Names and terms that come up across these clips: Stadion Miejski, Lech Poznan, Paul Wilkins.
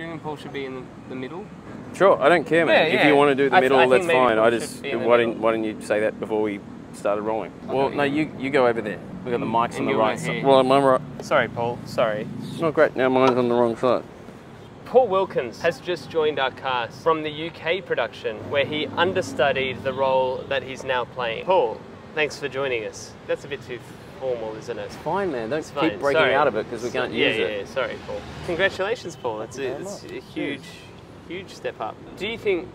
you think Paul should be in the middle? Sure, I don't care, man. Yeah, yeah. If you want to do the middle, that's fine. I just why didn't you say that before we started rolling? Okay, well, no, you go over there. We got the mics on the right side. Well, I'm right. Sorry, Paul. Sorry. Not great. Now mine's on the wrong side. Paul Wilkins has just joined our cast from the UK production, where he understudied the role that he's now playing. Paul, thanks for joining us. That's a bit too formal, isn't it? It's fine, man. Don't keep breaking out of it because we can't use it. Yeah, sorry, Paul. Congratulations, Paul. That's a huge, huge step up. Do you think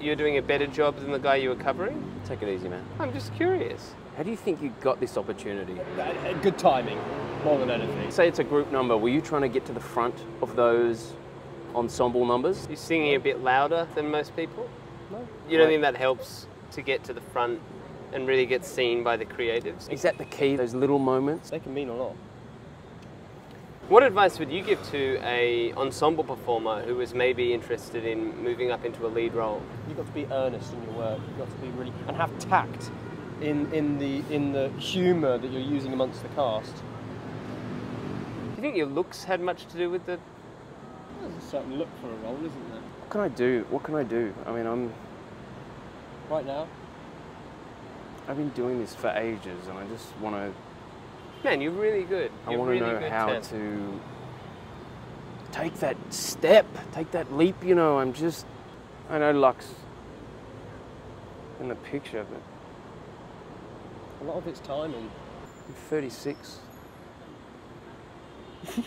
you're doing a better job than the guy you were covering? Take it easy, man. I'm just curious. How do you think you got this opportunity? Good timing, more than anything. Say it's a group number. Were you trying to get to the front of those ensemble numbers? You're singing a bit louder than most people? No. You don't think that helps to get to the front and really get seen by the creatives? Is that the key, those little moments? They can mean a lot. What advice would you give to an ensemble performer who was maybe interested in moving up into a lead role? You've got to be earnest in your work. You've got to be really, and have tact. In the humour that you're using amongst the cast. Do you think your looks had much to do with the... There's a certain look for a role, isn't there? What can I do? What can I do? I mean, I'm... Right now? I've been doing this for ages and I just want to... Man, you're really good. I want to know how to take that step, take that leap, you know. I'm just... I know Lux in the picture, but... A lot of it's timing. I'm 36. It's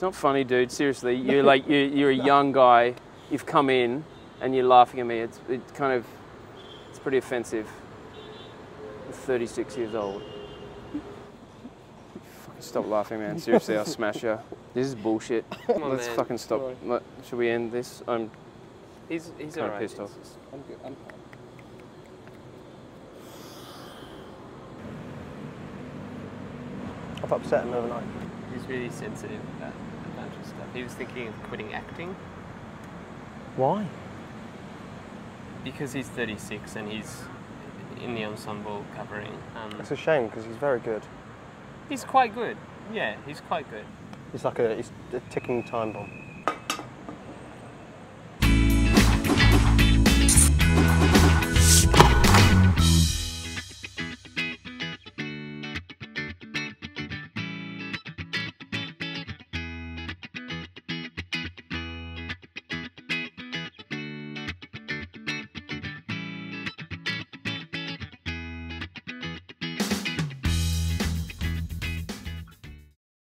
not funny, dude. Seriously, you're like you're a young guy. You've come in and you're laughing at me. It's pretty offensive. I'm 36 years old. Fucking stop laughing, man. Seriously, I'll smash you. This is bullshit. Come on, man. Fucking stop. Should we end this? He's kind of pissed off. I'm good. I'm fine. I've upset him overnight. He's really sensitive about a bunch of stuff. He was thinking of quitting acting. Why? Because he's 36 and he's in the ensemble covering. It's a shame because he's very good. He's quite good. Yeah, he's quite good. It's like a ticking time bomb.